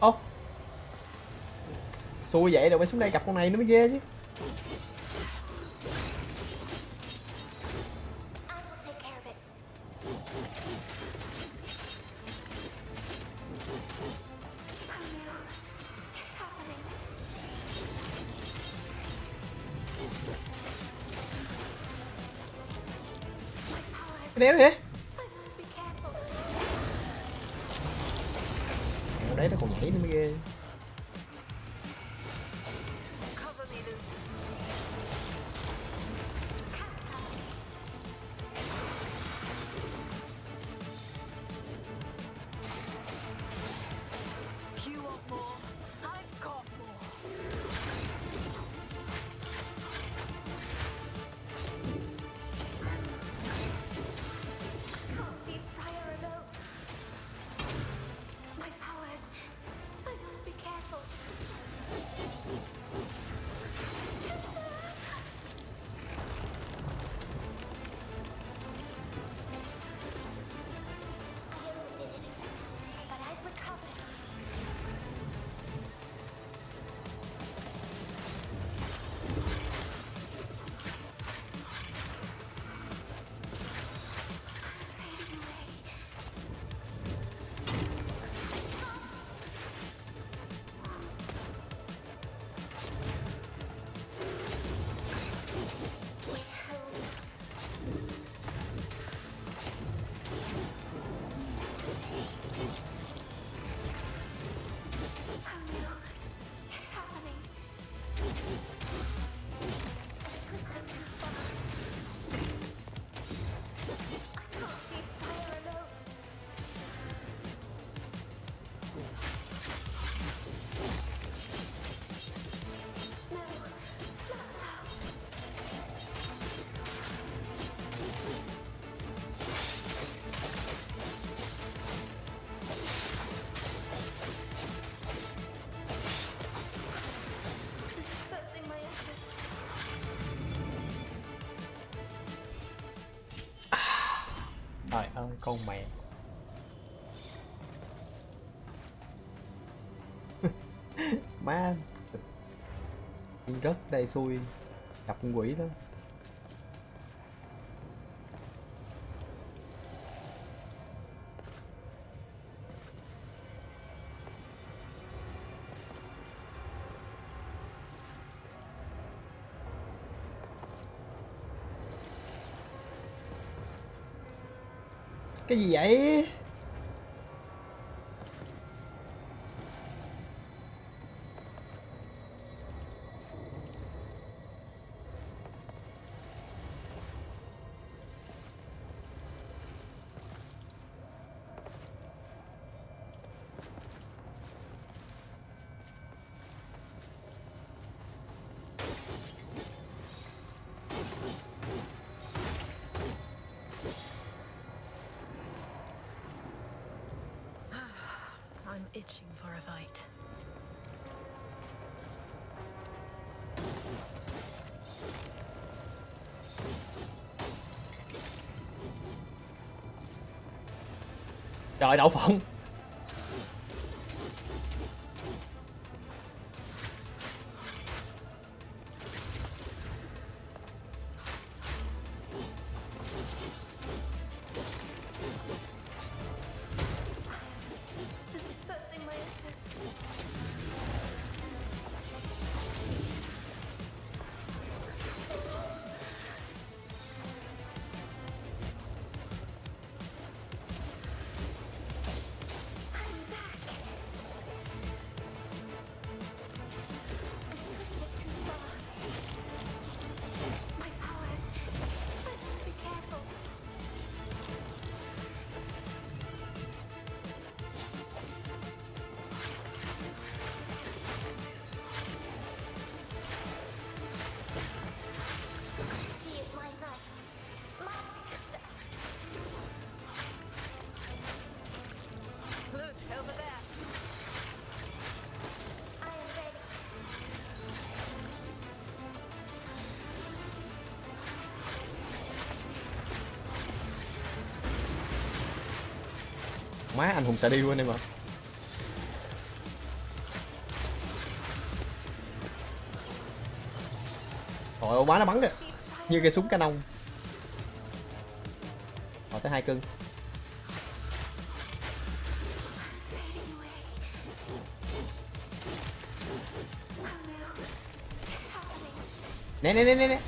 Ô xui vậy rồi mới xuống đây gặp con này nó mới ghê chứ. Đéo vậy? Ở đấy nó còn nhảy nữa mới ghê. con mẹ. Má rất đây xui, gặp con quỷ đó. Cái gì vậy? Itching for a fight. Trời, đậu phộng. Má, anh hùng sẽ đi quên em ạ. Trời ơi, má nó bắn kìa, như cái súng canon. Rồi tới hai cưng. Nè nè nè nè nè.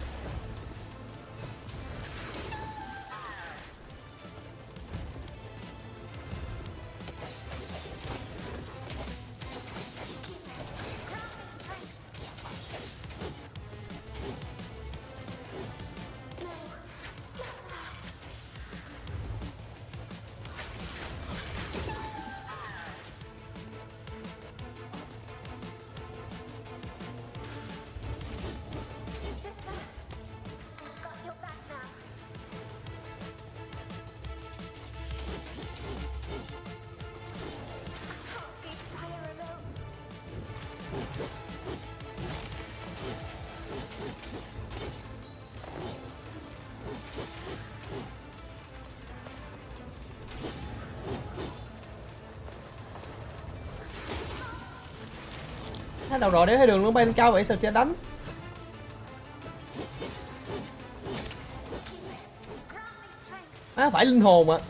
Đâu rồi, để hai đường nó bay lên cao vậy sao chưa đánh. Á, à, phải linh hồn ạ. À.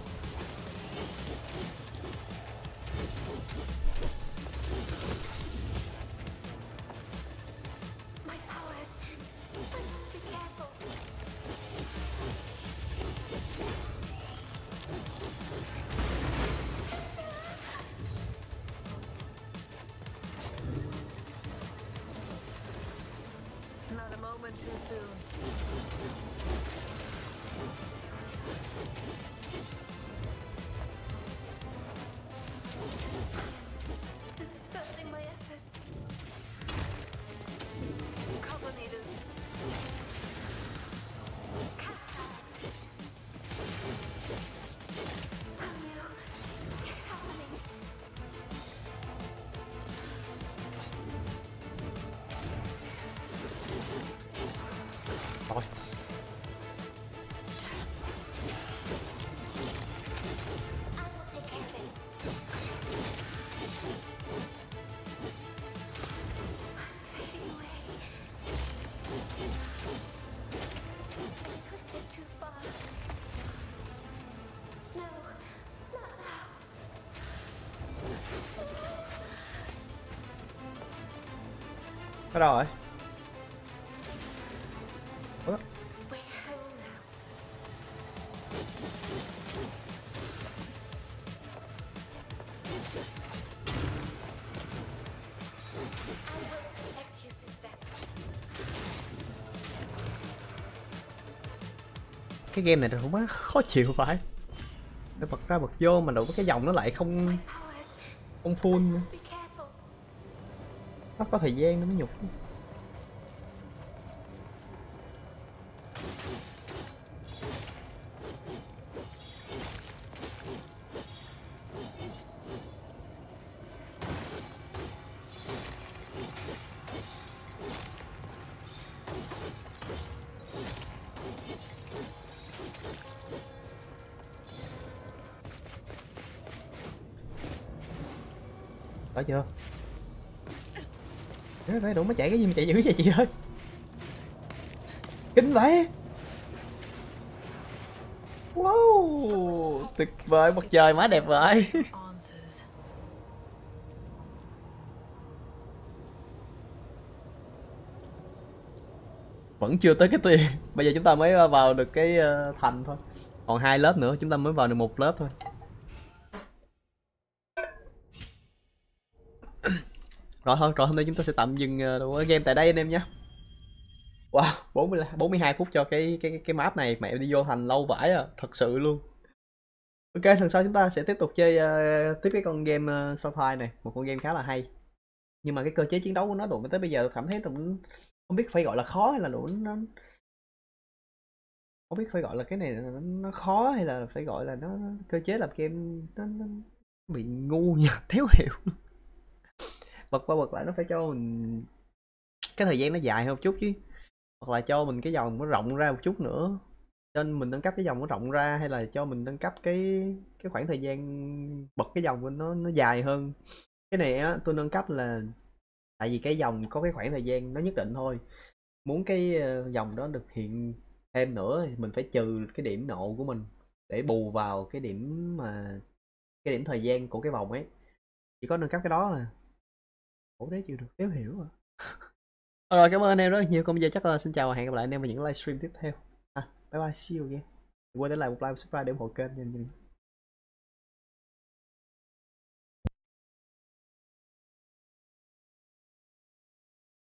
Ở đâu rồi? Ủa? Cái game này cũng khó chịu phải. Để bật ra bật vô mà đủ cái dòng nó lại không không full nữa. Nó có thời gian nó mới nhục. Đó chưa? Trời ơi, đủ mới chạy cái gì mà chạy dữ vậy chị ơi. Kinh vậy. Wow, tuyệt vời, mặt trời má đẹp vậy. Vẫn chưa tới cái tiền. Bây giờ chúng ta mới vào được cái thành thôi. Còn hai lớp nữa chúng ta mới vào được một lớp thôi. Rồi thôi, rồi hôm nay chúng ta sẽ tạm dừng game tại đây anh em nha. Wow, bốn mươi, bốn mươi hai phút cho cái cái cái map này, mẹ đi vô thành lâu vãi à, thật sự luôn. Ok, lần sau chúng ta sẽ tiếp tục chơi uh, tiếp cái con game uh, Soulstice này, một con game khá là hay. Nhưng mà cái cơ chế chiến đấu của nó đụng tới bây giờ cảm thấy cũng không biết phải gọi là khó hay là đủ nó không biết phải gọi là cái này nó, nó khó hay là phải gọi là nó cơ chế làm game nó, nó bị ngu nhặt thiếu hiểu. Bật qua bật lại nó phải cho mình cái thời gian nó dài hơn một chút chứ, hoặc là cho mình cái dòng nó rộng ra một chút nữa, cho nên mình nâng cấp cái dòng nó rộng ra, hay là cho mình nâng cấp cái cái khoảng thời gian bật cái dòng nó nó dài hơn. Cái này á tôi nâng cấp là tại vì cái dòng có cái khoảng thời gian nó nhất định thôi, muốn cái dòng đó được hiện thêm nữa thì mình phải trừ cái điểm nộ của mình để bù vào cái điểm mà cái điểm thời gian của cái vòng ấy, chỉ có nâng cấp cái đó à. Ủa đấy chịu được, nếu hiểu à. Rồi cảm ơn anh em rất nhiều. Còn bây giờ chắc là xin chào và hẹn gặp lại anh em vào những livestream tiếp theo. À, bye bye, see you again. Đừng quên để lại một like và subscribe để ủng hộ kênh nha.